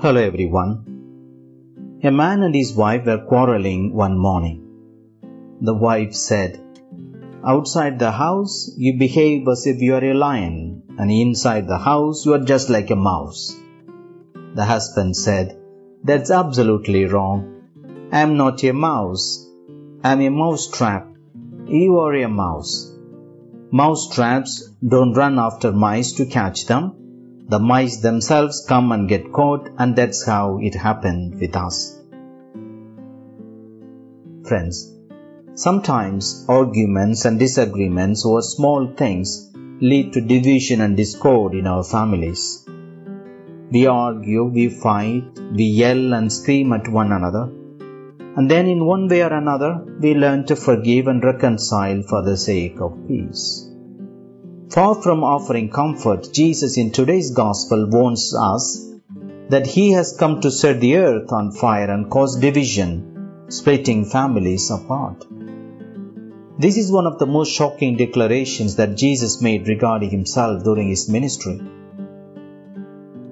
Hello everyone. A man and his wife were quarreling one morning. The wife said, "Outside the house, you behave as if you are a lion, and inside the house, you are just like a mouse." The husband said, "That's absolutely wrong. I am not a mouse. I am a mousetrap. You are a mouse. Mousetraps don't run after mice to catch them. The mice themselves come and get caught, and that's how it happened with us." Friends, sometimes arguments and disagreements over small things lead to division and discord in our families. We argue, we fight, we yell and scream at one another. And then in one way or another, we learn to forgive and reconcile for the sake of peace. Far from offering comfort, Jesus in today's Gospel warns us that He has come to set the earth on fire and cause division, splitting families apart. This is one of the most shocking declarations that Jesus made regarding Himself during His ministry.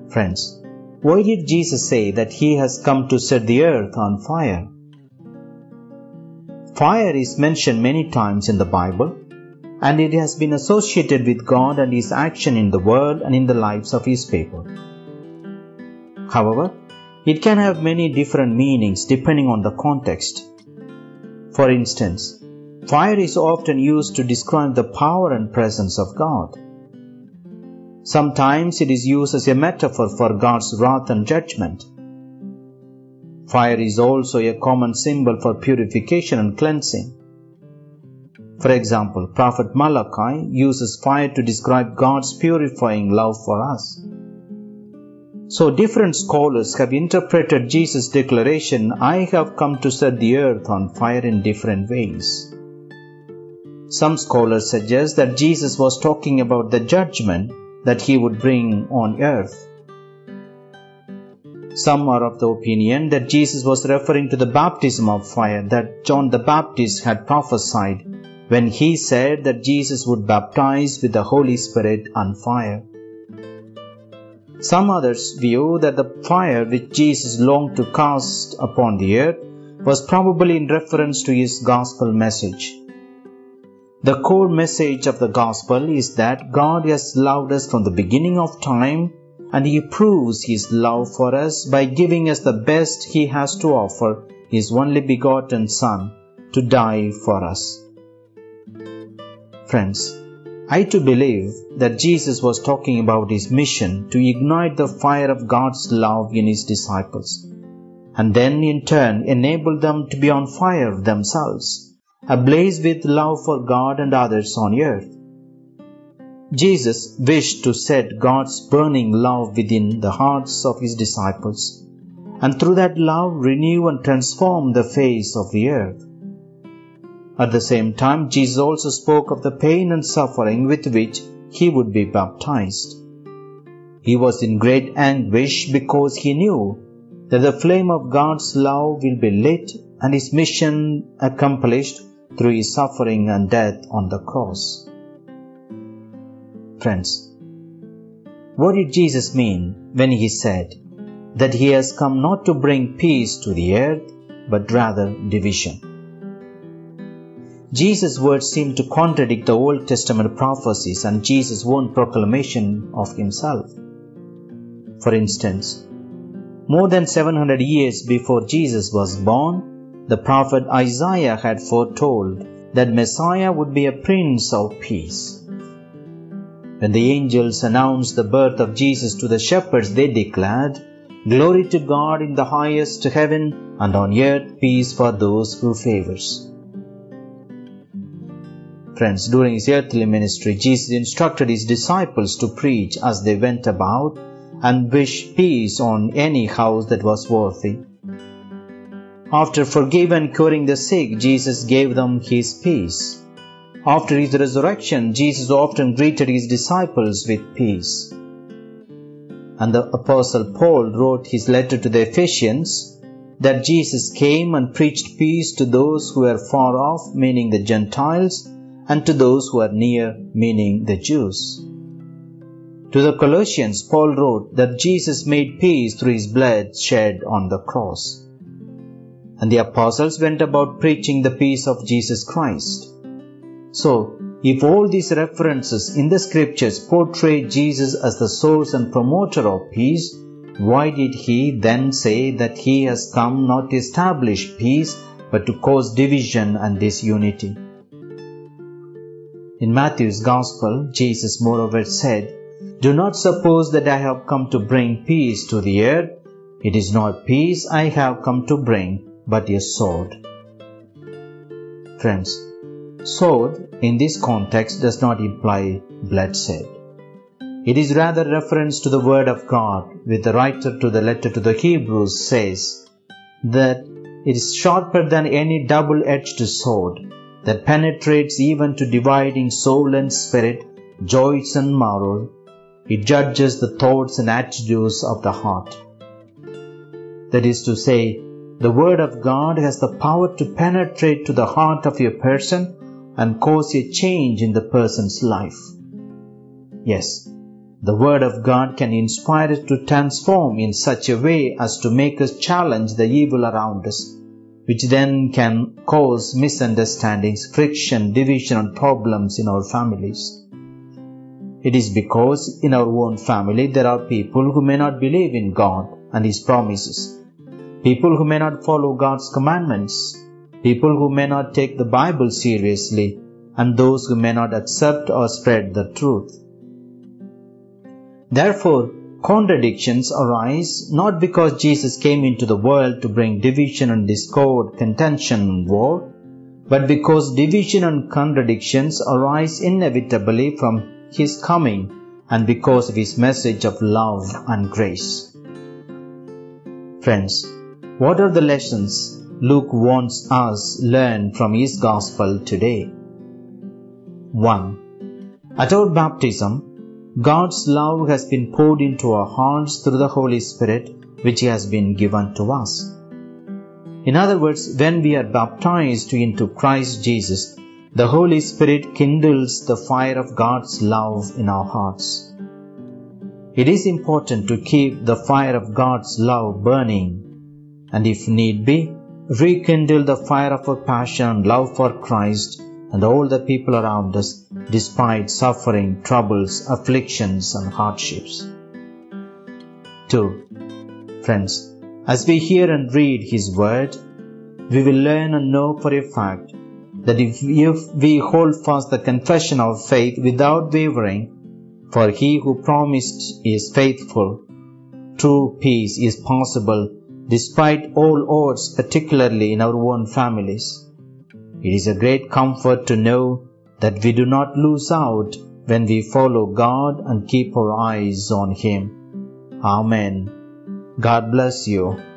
Friends, why did Jesus say that He has come to set the earth on fire? Fire is mentioned many times in the Bible, and it has been associated with God and His action in the world and in the lives of His people. However, it can have many different meanings depending on the context. For instance, fire is often used to describe the power and presence of God. Sometimes it is used as a metaphor for God's wrath and judgment. Fire is also a common symbol for purification and cleansing. For example, Prophet Malachi uses fire to describe God's purifying love for us. So different scholars have interpreted Jesus' declaration, "I have come to set the earth on fire," in different ways. Some scholars suggest that Jesus was talking about the judgment that He would bring on earth. Some are of the opinion that Jesus was referring to the baptism of fire that John the Baptist had prophesied when he said that Jesus would baptize with the Holy Spirit and fire. Some others view that the fire which Jesus longed to cast upon the earth was probably in reference to His gospel message. The core message of the gospel is that God has loved us from the beginning of time, and He proves His love for us by giving us the best He has to offer, His only begotten Son, to die for us. Friends, I too believe that Jesus was talking about His mission to ignite the fire of God's love in His disciples, and then in turn enable them to be on fire themselves, ablaze with love for God and others on earth. Jesus wished to set God's burning love within the hearts of His disciples, and through that love renew and transform the face of the earth. At the same time, Jesus also spoke of the pain and suffering with which He would be baptized. He was in great anguish because He knew that the flame of God's love will be lit and His mission accomplished through His suffering and death on the cross. Friends, what did Jesus mean when He said that He has come not to bring peace to the earth, but rather division? Jesus' words seem to contradict the Old Testament prophecies and Jesus' own proclamation of Himself. For instance, more than 700 years before Jesus was born, the prophet Isaiah had foretold that Messiah would be a Prince of Peace. When the angels announced the birth of Jesus to the shepherds, they declared, "Glory to God in the highest heaven, and on earth peace for those who favors." Friends, during His earthly ministry, Jesus instructed His disciples to preach as they went about and wish peace on any house that was worthy. After forgiving and curing the sick, Jesus gave them His peace. After His resurrection, Jesus often greeted His disciples with peace. And the Apostle Paul wrote his letter to the Ephesians that Jesus came and preached peace to those who were far off, meaning the Gentiles, and to those who are near, meaning the Jews. To the Colossians, Paul wrote that Jesus made peace through his blood shed on the cross. And the apostles went about preaching the peace of Jesus Christ. So, if all these references in the scriptures portray Jesus as the source and promoter of peace, why did he then say that he has come not to establish peace, but to cause division and disunity? In Matthew's Gospel, Jesus moreover said, "Do not suppose that I have come to bring peace to the earth. It is not peace I have come to bring, but a sword." Friends, sword in this context does not imply bloodshed. It is rather reference to the Word of God, with the writer to the letter to the Hebrews says that it is sharper than any double-edged sword that penetrates even to dividing soul and spirit, joints and marrow. It judges the thoughts and attitudes of the heart. That is to say, the Word of God has the power to penetrate to the heart of a person and cause a change in the person's life. Yes, the Word of God can inspire us to transform in such a way as to make us challenge the evil around us, which then can cause misunderstandings, friction, division, and problems in our families. It is because in our own family there are people who may not believe in God and His promises, people who may not follow God's commandments, people who may not take the Bible seriously, and those who may not accept or spread the truth. Therefore, contradictions arise not because Jesus came into the world to bring division and discord, contention and war, but because division and contradictions arise inevitably from His coming and because of His message of love and grace. Friends, what are the lessons Luke wants us to learn from his Gospel today? 1. At our baptism, God's love has been poured into our hearts through the Holy Spirit, which has been given to us. In other words, when we are baptized into Christ Jesus, the Holy Spirit kindles the fire of God's love in our hearts. It is important to keep the fire of God's love burning, and if need be, rekindle the fire of our passion and love for Christ and all the people around us, despite suffering, troubles, afflictions, and hardships. 2. Friends, as we hear and read His Word, we will learn and know for a fact that if we hold fast the confession of faith without wavering, for He who promised is faithful, true peace is possible despite all odds, particularly in our own families. It is a great comfort to know that we do not lose out when we follow God and keep our eyes on Him. Amen. God bless you.